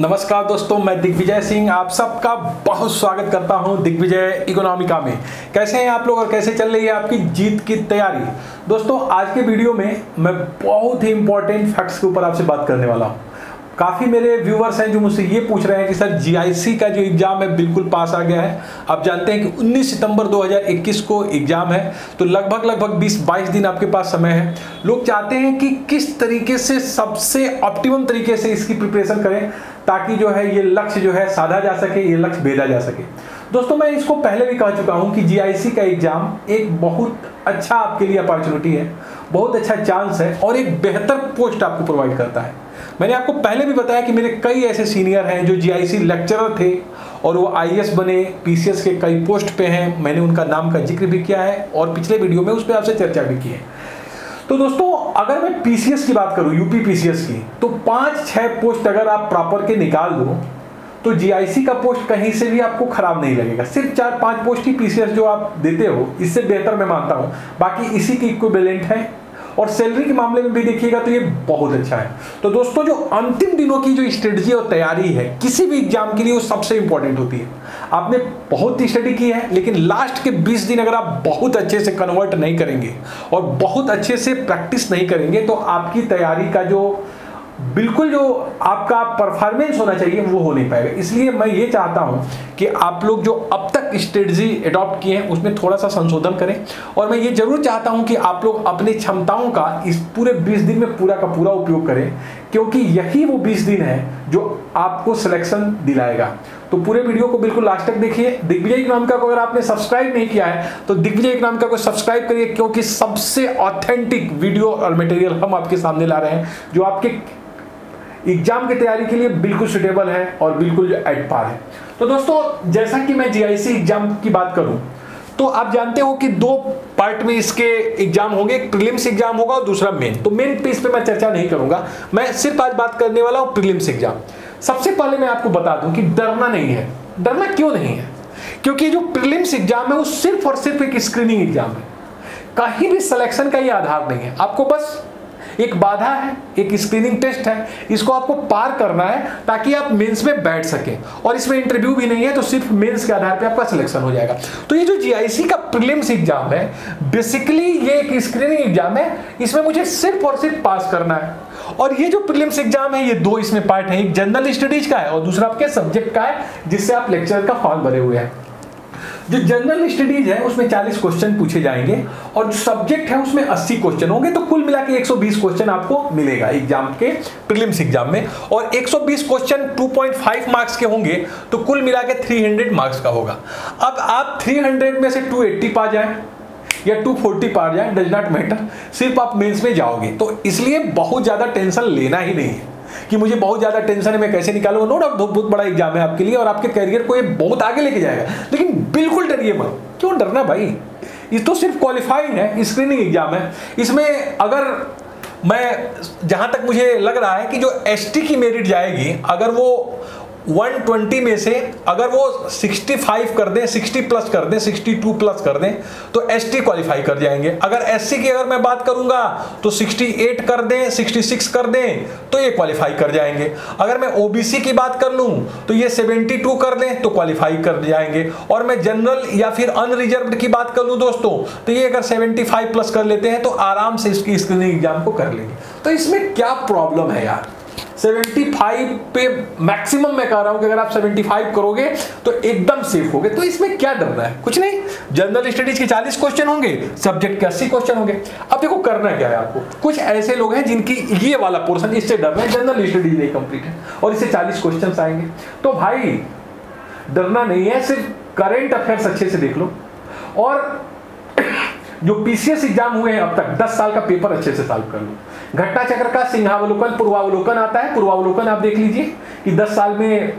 नमस्कार दोस्तों, मैं दिग्विजय सिंह आप सबका बहुत स्वागत करता हूं दिग्विजय इकोनॉमिका में। कैसे हैं आप लोग और कैसे चल रही है आपकी जीत की तैयारी? दोस्तों आज के वीडियो में मैं बहुत ही इंपॉर्टेंट फैक्ट्स के ऊपर आपसे बात करने वाला हूं। काफ़ी मेरे व्यूवर्स हैं जो मुझसे ये पूछ रहे हैं कि सर GIC का जो एग्ज़ाम है बिल्कुल पास आ गया है। आप जानते हैं कि 19 सितंबर 2021 को एग्ज़ाम है, तो लगभग 20-22 दिन आपके पास समय है। लोग चाहते हैं कि किस तरीके से सबसे ऑप्टिमम तरीके से इसकी प्रिपरेशन करें ताकि जो है ये लक्ष्य जो है साधा जा सके, ये लक्ष्य भेजा जा सके। दोस्तों मैं इसको पहले भी कह चुका हूँ कि GIC का एग्ज़ाम एक बहुत अच्छा आपके लिए अपॉर्चुनिटी है, बहुत अच्छा चांस है और एक बेहतर पोस्ट आपको प्रोवाइड करता है। मैंने आपको पहले भी बताया कि मेरे कई ऐसे सीनियर हैं जो GIC लेक्चरर थे और वो IAS बने, PCS के कई पोस्ट पे हैं। मैंने उनका नाम का जिक्र भी किया है और पिछले वीडियो में उस पर आपसे चर्चा भी की है। तो दोस्तों अगर मैं PCS की बात करूं, यूपी PCS की, तो 5-6 पोस्ट अगर आप प्रॉपर के निकाल दो तो GIC का पोस्ट कहीं से भी आपको खराब नहीं लगेगा। सिर्फ 4-5 पोस्ट ही PCS जो आप देते हो इससे बेहतर मैं मानता हूँ, बाकी इसी के इक्विवेलेंट है। और सैलरी के मामले में भी देखिएगा तो ये बहुत अच्छा है। तो दोस्तों जो अंतिम दिनों की जो स्ट्रेटजी और तैयारी है किसी भी एग्जाम के लिए वो सबसे इंपॉर्टेंट होती है। आपने बहुत स्टडी की है लेकिन लास्ट के 20 दिन अगर आप बहुत अच्छे से कन्वर्ट नहीं करेंगे और बहुत अच्छे से प्रैक्टिस नहीं करेंगे तो आपकी तैयारी का जो बिल्कुल जो आपका परफॉर्मेंस होना चाहिए वो हो नहीं पाएगा। इसलिए मैं ये चाहता हूँ कि आप लोग जो अब तक स्ट्रेटजी एडॉप्ट किए हैं उसमें थोड़ा सा संशोधन करें। और मैं ये जरूर चाहता हूँ कि आप लोग अपनी क्षमताओं का इस पूरे 20 दिन में पूरा का पूरा उपयोग करें, क्योंकि यही वो 20 दिन है जो आपको सिलेक्शन दिलाएगा। तो पूरे वीडियो को बिल्कुल लास्ट तक देखिए। दिग्विजय इकोनॉमिका को अगर आपने सब्सक्राइब नहीं किया है तो दिग्विजय इकोनॉमिका को सब्सक्राइब करिए, क्योंकि सबसे ऑथेंटिक वीडियो और मटेरियल हम आपके सामने ला रहे हैं जो आपके एग्जाम की तैयारी के लिए बिल्कुल सुटेबल है और बिल्कुल एट पार है। तो दोस्तों जैसा कि मैं GIC एग्जाम की बात करूं तो आप जानते हो कि 2 पार्ट में इसके एग्जाम होंगे, एक प्रीलिम्स एग्जाम होगा और दूसरा मेन। तो मेन पे इस पर मैं चर्चा नहीं करूंगा, मैं सिर्फ आज बात करने वाला हूं प्रीलिम्स एग्जाम। सबसे पहले मैं आपको बता दूं कि डरना नहीं है। डरना क्यों नहीं है? क्योंकि जो प्रीलिम्स एग्जाम है वो सिर्फ और सिर्फ एक स्क्रीनिंग एग्जाम है, कहीं भी सिलेक्शन का ये आधार नहीं है। आपको बस एक बाधा है, एक स्क्रीनिंग टेस्ट है, इसको आपको पार करना है ताकि आप मेंस में बैठ सकें। और इसमें इंटरव्यू भी नहीं है तो सिर्फ मेंस के आधार पे आपका सिलेक्शन हो जाएगा। तो ये जो GIC का प्रीलिम्स एग्जाम है बेसिकली ये एक स्क्रीनिंग एग्जाम है, इसमें मुझे सिर्फ और सिर्फ पास करना है। और ये जो प्रीलिम्स एग्जाम है ये 2 इसमें पार्ट है, एक जनरल स्टडीज का है और दूसरा आपके सब्जेक्ट का है जिससे आप लेक्चर का फॉर्म भरे हुए हैं। जो जनरल स्टडीज है उसमें 40 क्वेश्चन पूछे जाएंगे और जो सब्जेक्ट है उसमें 80 क्वेश्चन होंगे, तो कुल मिला के 120 क्वेश्चन आपको मिलेगा एग्जाम के प्रीलिम्स एग्जाम में। और 120 क्वेश्चन 2.5 मार्क्स के होंगे तो कुल मिला के 300 मार्क्स का होगा। अब आप 300 में से 280 पा जाए या 240 पा जाए, डज नॉट मैटर, सिर्फ आप मेंस में जाओगे। तो इसलिए बहुत ज्यादा टेंशन लेना ही नहीं है कि मुझे बहुत ज्यादा टेंशन है मैं कैसे निकालूंगा। नो डाउट बहुत बड़ा एग्जाम है आपके लिए और आपके करियर को ये बहुत आगे लेके जाएगा, लेकिन बिल्कुल डरिए मत। क्यों डरना भाई, ये तो सिर्फ क्वालिफाइंग है, स्क्रीनिंग एग्जाम है। इसमें अगर मैं जहां तक मुझे लग रहा है कि जो ST की मेरिट जाएगी अगर वो 120 में से अगर वो 65 कर दें, 60 प्लस कर दें, 62 प्लस कर दें तो ST क्वालिफाई कर जाएंगे। अगर SC की अगर मैं बात करूंगा तो 68 कर दें, 66 कर दें तो ये क्वालिफाई कर जाएंगे। अगर मैं OBC की बात कर लूं तो ये 72 कर दें तो क्वालिफाई कर जाएंगे। और मैं जनरल या फिर अनरिजर्व की बात कर लूँ दोस्तों तो ये अगर 75 प्लस कर लेते हैं तो आराम से इसकी स्क्रीनिंग एग्जाम को कर लेंगे। तो इसमें क्या प्रॉब्लम है यार? 75 पे मैक्सिमम मैं कह रहा हूं कि अगर आप 75 करोगे तो एकदम सेफ होगे। तो इसमें क्या डरना है? कुछ नहीं, जनरल स्टडीज के 40 क्वेश्चन होंगे, सब्जेक्ट के 80 क्वेश्चन होंगे। अब देखो करना क्या है आपको। कुछ ऐसे लोग हैं जिनकी ये वाला पोर्शन इससे डरना है, जनरल स्टडीज नहीं कंप्लीट है और इससे 40 क्वेश्चन आएंगे। तो भाई डरना नहीं है, सिर्फ करेंट अफेयर्स अच्छे से देख लो। और जो PCS एग्जाम हुए हैं अब तक 10 साल का पेपर अच्छे से सॉल्व कर लो। घटना चक्र का सिंहावलोकन पूर्वावलोकन आता है, पूर्वावलोकन आप देख लीजिए कि 10 साल में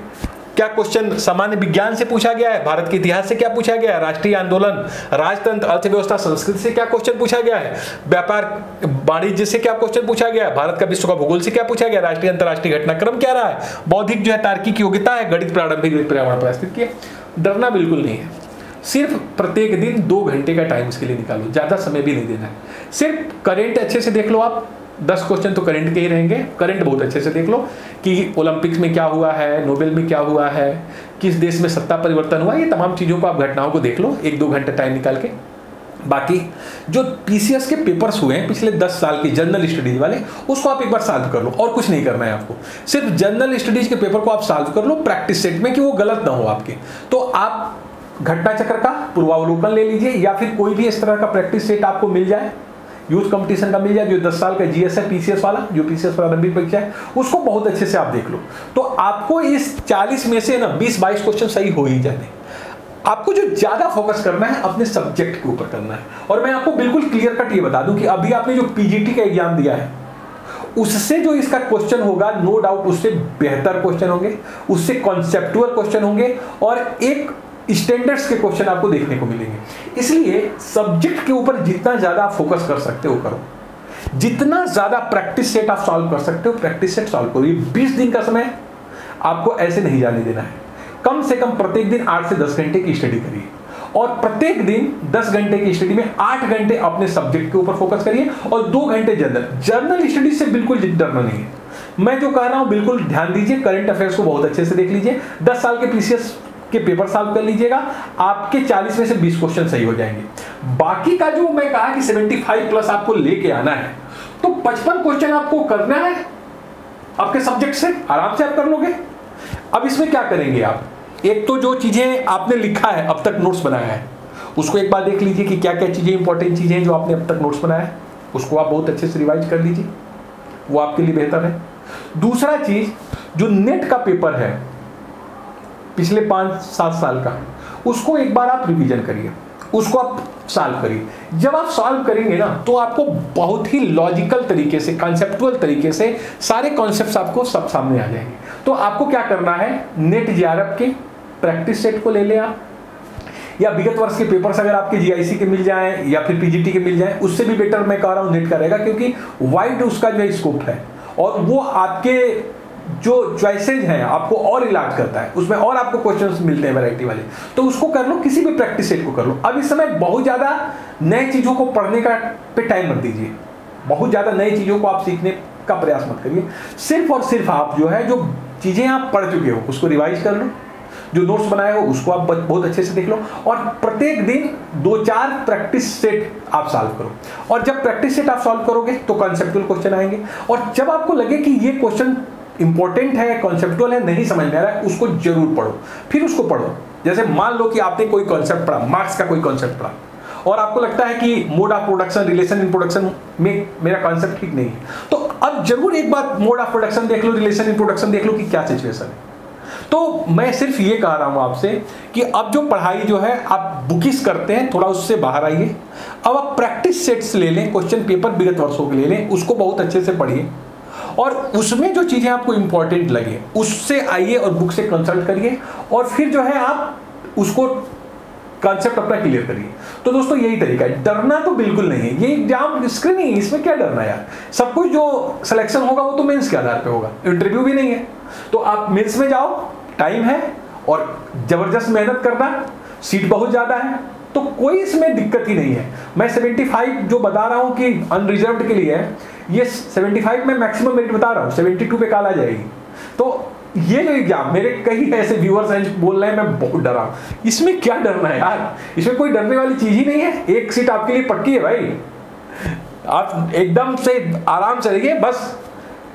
क्या क्वेश्चन सामान्य विज्ञान से पूछा गया है, भारत के इतिहास से क्या पूछा गया है, राष्ट्रीय आंदोलन, राजतंत्र, अर्थव्यवस्था, संस्कृति से क्या क्वेश्चन पूछा गया है, व्यापार वाणिज्य से क्या क्वेश्चन पूछा गया है, भारत का विश्व का भूगोल से क्या पूछा गया, राष्ट्रीय अंतर्राष्ट्रीय घटनाक्रम क्या रहा है, बौद्धिक जो है तार्किक योग्यता है, गणित प्रारंभिक पर्यावरण प्रस्तुत किया। डरना बिल्कुल नहीं है। सिर्फ प्रत्येक दिन 2 घंटे का टाइम इसके लिए निकालो, ज़्यादा समय भी नहीं देना है। सिर्फ करेंट अच्छे से देख लो आप, 10 क्वेश्चन तो करंट के ही रहेंगे। करंट बहुत अच्छे से देख लो कि ओलंपिक्स में क्या हुआ है, नोबेल में क्या हुआ है, किस देश में सत्ता परिवर्तन हुआ, ये तमाम चीज़ों को आप घटनाओं को देख लो 1-2 घंटे टाइम निकाल के। बाकी जो पीसीएस के पेपर्स हुए हैं पिछले 10 साल के जनरल स्टडीज वाले, उसको आप एक बार सॉल्व कर लो, और कुछ नहीं करना है आपको। सिर्फ जनरल स्टडीज के पेपर को आप सॉल्व कर लो प्रैक्टिस सेट में कि वो गलत ना हो आपके। तो आप घटना चक्र का पूर्वावलोकन ले लीजिए, या फिर कोई भी इस तरह का प्रैक्टिस सेट आपको मिल जाए, यूथ कंपटीशन का मिल जाए, जो 10 साल का जीएस है पीसीएस वाला, जो पीसीएस प्रारंभिक परीक्षा है, उसको बहुत अच्छे से आप देख लो। तो आपको इस 40 में से ना 20-22 क्वेश्चन सही हो ही जाने। आपको जो ज़्यादा फोकस करना है अपने सब्जेक्ट के ऊपर करना है। और मैं आपको बिल्कुल क्लियर कट ये बता दूं कि अभी आपने जो पीजीटी का एग्जाम दिया है उससे जो इसका क्वेश्चन होगा, नो डाउट उससे बेहतर क्वेश्चन होंगे, उससे कॉन्सेप्टुअल क्वेश्चन होंगे और एक स्टैंडर्ड्स के क्वेश्चन आपको देखने को मिलेंगे। इसलिए सब्जेक्ट के ऊपर जितना ज़्यादा आप फोकस कर सकते हो करो, जितना ज़्यादा प्रैक्टिस सेट आप सॉल्व कर सकते हो प्रैक्टिस सेट सॉल्व करो। ये 20 दिन का समय आपको ऐसे नहीं जाने देना है। कम से कम प्रत्येक दिन 8 से 10 घंटे की स्टडी करिए, और प्रत्येक दिन 10 घंटे की स्टडी में 8 घंटे अपने सब्जेक्ट के ऊपर फोकस करिए और 2 घंटे जनरल स्टडी से बिल्कुल डरना नहीं है। मैं जो कह रहा हूँ बिल्कुल ध्यान दीजिए, करंट अफेयर्स को बहुत अच्छे से देख लीजिए, 10 साल के पीसीएस के पेपर सॉल्व कर लीजिएगा, आपके 40 में से 20 क्वेश्चन सही हो जाएंगे। बाकी का जो मैं कहा कि 75 प्लस आपको लेके आना है, तो 55 क्वेश्चन आपको करना है आपके सब्जेक्ट से, आराम से आप कर लोगे। अब इसमें क्या करेंगे आप, एक तो जो चीजें आपने लिखा है अब तक नोट्स बनाया है उसको एक बार देख लीजिए कि क्या क्या चीजें इंपॉर्टेंट चीजें जो आपने अब तक नोट्स बनाया है, उसको आप बहुत अच्छे से रिवाइज कर लीजिए, वो आपके लिए बेहतर है। दूसरा चीज जो नेट का पेपर है पिछले 5-7 साल का, उसको एक बार आप रिवीजन करिए, उसको आप सॉल्व करिए। जब आप सॉल्व करेंगे ना तो आपको बहुत ही लॉजिकल तरीके से, कॉन्सेप्टुअल तरीके से सारे कॉन्सेप्ट्स आपको सब सामने आ जाएंगे। तो आपको क्या करना है, नेट जीआरएफ के प्रैक्टिस सेट को ले लें आप, या विगत वर्ष के पेपर्स अगर आपके जीआईसी के मिल जाएं या फिर पीजीटी के मिल जाएं, उससे भी बेटर मैं कह रहा हूँ नेट का रहेगा, क्योंकि वाइड उसका जो स्कोप है और वो आपके जो चॉइसेज हैं आपको और इलाज करता है, उसमें और आपको क्वेश्चंस मिलते हैं वैरायटी वाले। तो उसको कर लो, किसी भी प्रैक्टिस सेट को कर लो। अब इस समय बहुत ज़्यादा नए चीज़ों को पढ़ने का पे टाइम मत दीजिए, बहुत ज़्यादा नई चीज़ों को आप सीखने का प्रयास मत करिए। सिर्फ और सिर्फ आप जो है जो चीज़ें आप पढ़ चुके हो उसको रिवाइज कर लो, जो नोट्स बनाए हो उसको आप बहुत अच्छे से देख लो, और प्रत्येक दिन 2-4 प्रैक्टिस सेट आप सॉल्व करो। और जब प्रैक्टिस सेट आप सॉल्व करोगे तो कॉन्सेप्टुअल क्वेश्चन आएंगे, और जब आपको लगे कि ये क्वेश्चन इंपॉर्टेंट है, कॉन्सेप्टुअल है, नहीं समझ में आ रहा है, उसको जरूर पढ़ो, फिर उसको पढ़ो। जैसे मान लो कि आपने कोई कॉन्सेप्ट पढ़ा, मार्क्स का कोई कॉन्सेप्ट पढ़ा, और आपको लगता है कि mode of production, relation in production में मेरा कॉन्सेप्ट ठीक नहीं है, तो अब जरूर एक बार मोड ऑफ प्रोडक्शन देख लो, रिलेशन इन प्रोडक्शन देख लो कि क्या सिचुएशन है। तो मैं सिर्फ ये कह रहा हूँ आपसे कि अब जो पढ़ाई जो है आप बुकिस करते हैं, थोड़ा उससे बाहर आइए। अब आप प्रैक्टिस सेट्स ले लें, क्वेश्चन पेपर विगत वर्षों के ले लें, उसको बहुत अच्छे से पढ़िए, और उसमें जो चीज़ें आपको इम्पोर्टेंट लगे उससे आइए और बुक से कंसल्ट करिए, और फिर जो है आप उसको कॉन्सेप्ट अपना क्लियर करिए। तो दोस्तों यही तरीका है, डरना तो बिल्कुल नहीं है, ये एग्जाम स्क्रीनिंग है, इसमें क्या डरना यार। सब कुछ जो सिलेक्शन होगा वो तो मेंस के आधार पे होगा, इंटरव्यू भी नहीं है। तो आप मेंस में जाओ, टाइम है और ज़बरदस्त मेहनत करना, सीट बहुत ज़्यादा है, तो कोई इसमें दिक्कत ही नहीं है। मैं 75 जो बता रहा हूँ कि अनरिजर्व के लिए है, ये 75 में मैक्सिमम मेरिट बता रहा हूँ, 72 पे काल आ जाएगी। तो ये जो एग्जाम, मेरे कई ऐसे व्यूअर्स हैं बोल रहे हैं मैं बहुत डरा, इसमें क्या डरना है यार, इसमें कोई डरने वाली चीज़ ही नहीं है। एक सीट आपके लिए पक्की है भाई, आप एकदम से आराम से रहिए, बस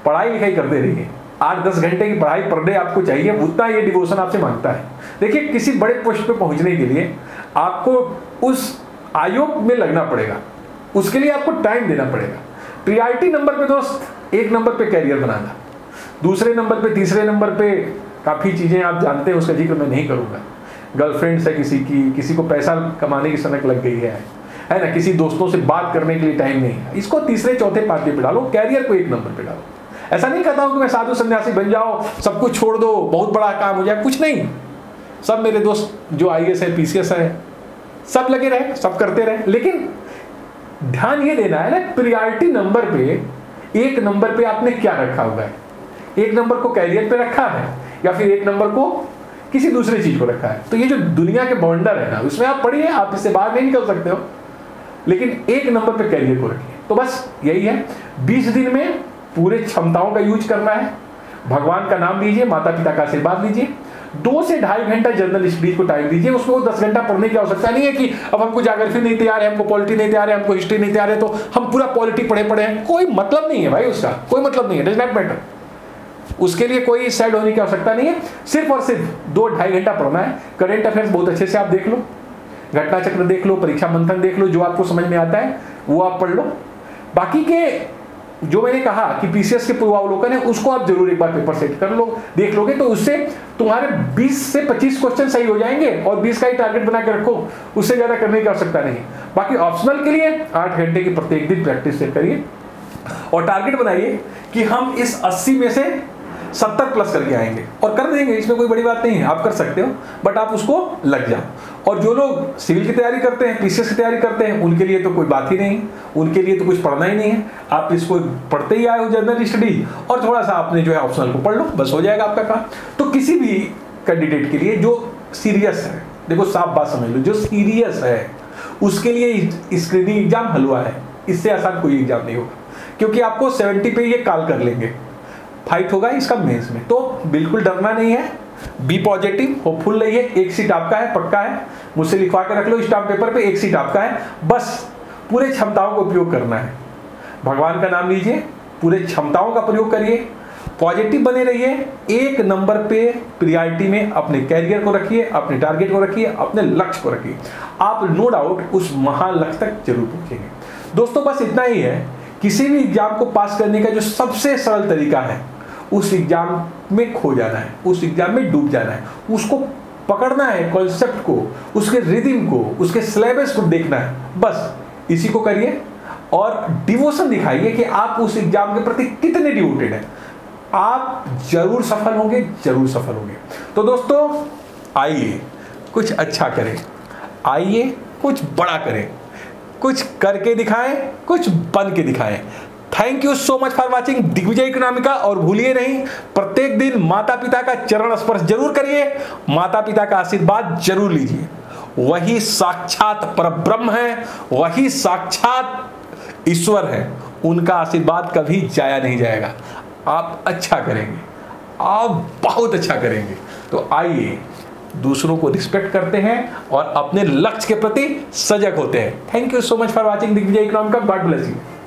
पढ़ाई लिखाई करते रहिए। 8-10 घंटे की पढ़ाई पर डे आपको चाहिए, उतना ये डिवोशन आपसे मांगता है। देखिए किसी बड़े पोस्ट पर पहुँचने के लिए आपको उस आयोग में लगना पड़ेगा, उसके लिए आपको टाइम देना पड़ेगा। प्रायोरिटी नंबर पे दोस्त, 1 नंबर पे कैरियर बनाना, दूसरे नंबर पे, तीसरे नंबर पे काफ़ी चीज़ें आप जानते हैं, उसका जिक्र मैं नहीं करूँगा। गर्लफ्रेंड्स है किसी की, किसी को पैसा कमाने की सनक लग गई है ना, किसी दोस्तों से बात करने के लिए टाइम नहीं है, इसको तीसरे चौथे पाँचवें पे डालो, कैरियर को 1 नंबर पे डालो। ऐसा नहीं कहता हूँ कि मैं साधु संन्यासी बन जाओ, सब कुछ छोड़ दो, बहुत बड़ा काम हो जाए, कुछ नहीं। सब मेरे दोस्त जो आईएएस है, पीसीएस है, सब लगे रहे, सब करते रहे, लेकिन ध्यान ये देना है ना, प्रायोरिटी नंबर पे, 1 नंबर पे आपने क्या रखा हुआ है। 1 नंबर को कैरियर पे रखा है या फिर 1 नंबर को किसी दूसरी चीज को रखा है। तो ये जो दुनिया के बॉन्डर है ना, उसमें आप पढ़िए, आप इससे बाहर नहीं निकल सकते हो, लेकिन 1 नंबर पे कैरियर को रखिए। तो बस यही है, 20 दिन में पूरे क्षमताओं का यूज करना है, भगवान का नाम लीजिए, माता पिता का आशीर्वाद लीजिए, 2 से ढाई घंटा जर्नल स्टडीज को टाइम दीजिए। उसमें 10 घंटा पढ़ने की आवश्यकता नहीं है कि अब हमको ज्योग्राफी नहीं तैयार है, हमको पॉलिटी नहीं तैयार है, हमको हिस्ट्री नहीं तैयार है तो हम पूरा पॉलिटी पढ़े पढ़े हैं, कोई मतलब नहीं है भाई, उसका कोई मतलब नहीं है, डज नॉट मैटर। उसके लिए कोई सैड होने की आवश्यकता नहीं है, सिर्फ और सिर्फ 2-2.5 घंटा पढ़ना है। करंट अफेयर्स बहुत अच्छे से आप देख लो, घटना चक्र देख लो, परीक्षा मंथन देख लो, जो आपको समझ में आता है वो आप पढ़ लो। बाकी के जो मैंने कहा कि पीसीएस के पूर्वावलोकन है, उसको आप जरूर एक बार पेपर सेट कर लो, देख लोगे तो उससे तुम्हारे 20 से 25 क्वेश्चन सही हो जाएंगे और 20 का ही टारगेट बना के रखो, उससे ज्यादा करने की आवश्यकता नहीं। बाकी ऑप्शनल के लिए 8 घंटे की प्रत्येक दिन प्रैक्टिस सेट करिए और टारगेट बनाइए कि हम इस 80 में से 70 प्लस करके आएंगे, और कर देंगे, इसमें कोई बड़ी बात नहीं है, आप कर सकते हो, बट आप उसको लग जाओ। और जो लोग सिविल की तैयारी करते हैं, पीसीएस की तैयारी करते हैं, उनके लिए तो कोई बात ही नहीं, उनके लिए तो कुछ पढ़ना ही नहीं है, आप इसको पढ़ते ही आए हो जनरल स्टडी, और थोड़ा सा आपने जो है ऑप्शनल को पढ़ लो, बस हो जाएगा आपका काम। तो किसी भी कैंडिडेट के लिए जो सीरियस है, देखो साफ बात समझ लो, जो सीरियस है उसके लिए स्क्रीनिंग एग्जाम हलवा है, इससे आसान कोई एग्जाम नहीं होगा, क्योंकि आपको 70 पे ये कॉल कर लेंगे, फाइट होगा इसका मेंस में, तो बिल्कुल डरना नहीं है, बी पॉजिटिव, होपफुल रहिए। 1 सीट आपका है, पक्का है, मुझसे लिखवा के रख लो स्टाम्प पेपर पे, 1 सीट आपका है, बस पूरे क्षमताओं का उपयोग करना है, भगवान का नाम लीजिए, पूरे क्षमताओं का प्रयोग करिए, पॉजिटिव बने रहिए, 1 नंबर पे प्रायोरिटी में अपने कैरियर को रखिए, अपने टारगेट को रखिए, अपने लक्ष्य को रखिए, आप नो डाउट उस महालक्ष्य तक जरूर पहुंचेंगे। दोस्तों बस इतना ही है, किसी भी एग्जाम को पास करने का जो सबसे सरल तरीका है, उस एग्जाम में खो जाना है, उस एग्जाम में डूब जाना है, उसको पकड़ना है, कॉन्सेप्ट को, उसके रिदम को, उसके सिलेबस को देखना है, बस इसी को करिए और डिवोशन दिखाइए कि आप उस एग्जाम के प्रति कितने डिवोटेड हैं, आप जरूर सफल होंगे, जरूर सफल होंगे। तो दोस्तों आइए कुछ अच्छा करें, आइए कुछ बड़ा करें, कुछ करके दिखाएं, कुछ बन के दिखाएं। Thank you so much for watching Digvijay Economica, और भूलिए नहीं प्रत्येक दिन माता पिता का चरण स्पर्श जरूर करिए, माता पिता का आशीर्वाद जरूर लीजिए, वही साक्षात परब्रह्म है, वही साक्षात ईश्वर है, उनका आशीर्वाद कभी जाया नहीं जाएगा। आप अच्छा करेंगे, आप बहुत अच्छा करेंगे। तो आइए दूसरों को रिस्पेक्ट करते हैं और अपने लक्ष्य के प्रति सजग होते हैं। Thank you so much for watching Digvijay Economica, God bless you.